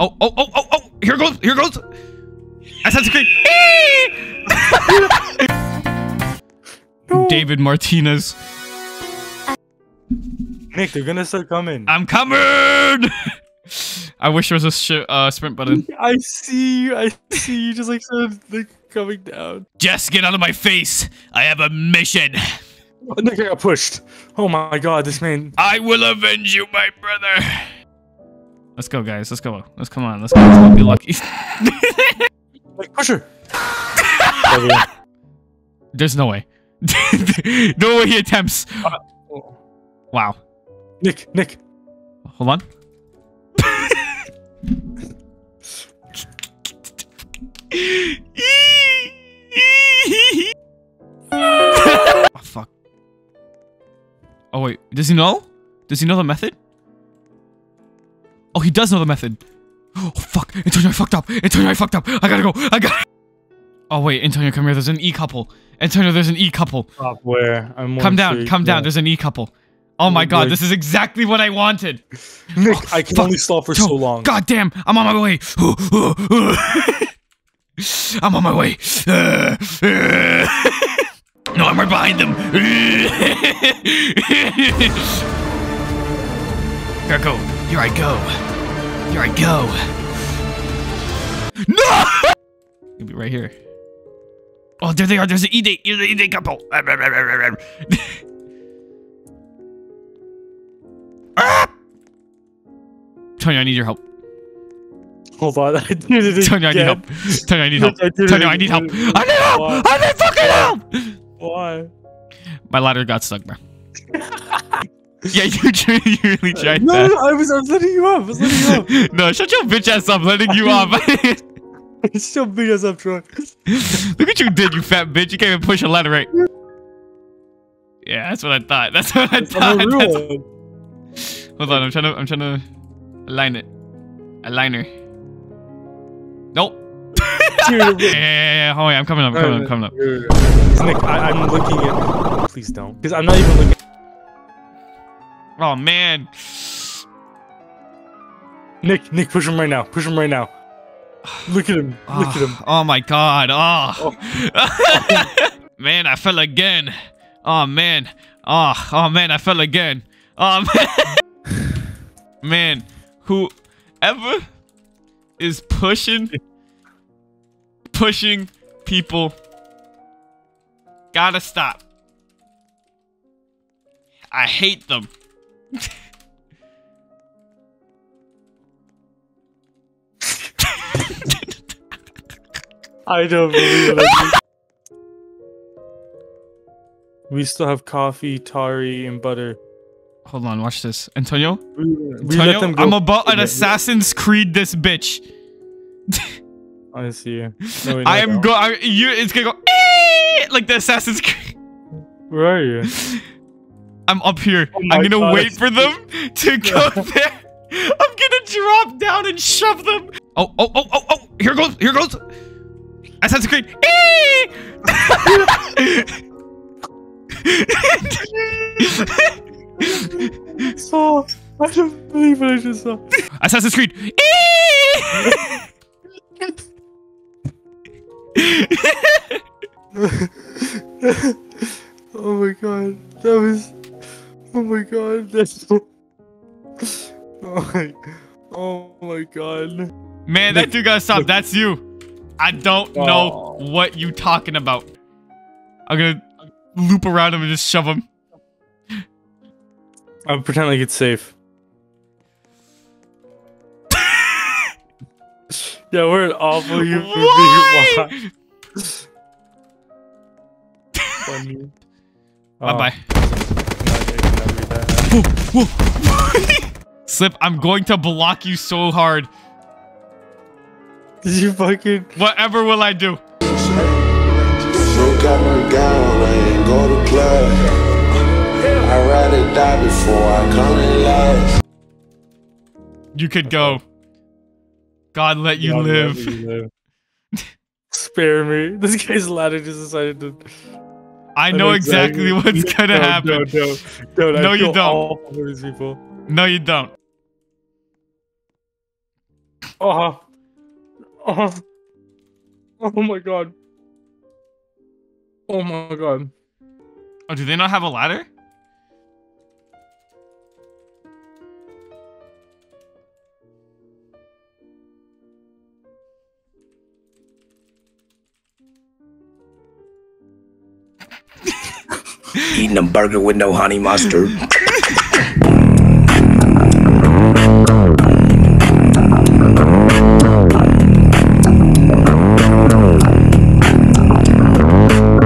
Oh, here goes. Assassin's Creed. No. David Martinez. Nick, they're gonna start coming. I'm coming. I wish there was a sprint button. I see you just like sort of like coming down. Jess, get out of my face. I have a mission. I think I got pushed. Oh my god, this man. I will avenge you, my brother. Let's go, guys. Let's go. Let's come on. Let's go. Let's go. Be lucky. Like, push her. There's no way. No way he attempts. Wow. Nick. Hold on. Oh, fuck. Oh, wait. Does he know? Does he know the method? Oh, he does know the method. Oh, fuck. Antonio, I fucked up. I gotta go. Oh, wait. Antonio, come here. There's an E-couple. Antonio, there's an E-couple. Stop where? Come down. There's an E-couple. Oh my god, this is exactly what I wanted. Nick, oh, I can only stall for so long. God damn, I'm on my way. I'm on my way. No, I'm right behind them. Here I go. No! You'll be right here. Oh, there they are. There's an E-date. There's an E-date couple. Tony, I need your help. Hold on, I did it. Tony, I need help. Tony, I need help. Why? I need fucking help! Why? My ladder got stuck, bro. Yeah, you really tried that. No, I was letting you up. No, shut your bitch ass up. I'm letting you up. It's still big ass up, Troy. Look what you did, you fat bitch. You can't even push a ladder right. Yeah, that's what I thought. Hold on, I'm trying to align it. Aligner. Nope. yeah. Hold on, I'm coming up. Nick, I'm looking at... Please don't. Because I'm not even looking at... Oh, man. Nick, push him right now. Look at him. Oh, my God. Oh. Man, I fell again. Oh, man. Oh, man, I fell again. Oh, man. Man, whoever is pushing people gotta stop. I hate them. I don't believe it. We still have coffee, tari, and butter. Hold on, watch this. Antonio? Antonio, I'm about an Assassin's Creed this bitch. I see you. No, wait, it's gonna go like the Assassin's Creed. Where are you? I'm up here. Oh, I'm gonna wait for them to go there. I'm gonna drop down and shove them. Oh, here goes. Assassin's Creed. So, I don't believe what I just saw. Assassin's Creed. Oh my god, that was. Oh my god, that's. Oh my god. Man, that dude gotta stop. That's you. I don't know what you talking about. I'm gonna loop around him and just shove him. I'll pretend like it's safe. Yeah, we're an awful human being. Why? Bye-bye. Slip, I'm going to block you so hard. Did you fucking... Whatever will I do? I'd rather die before I come in life. You could go. God let you live. Spare me. This guy's ladder just decided to... I know exactly what's gonna happen. No, you don't. No, you don't. Oh my god. Oh my god. Oh, do they not have a ladder? Eating a burger with no honey mustard.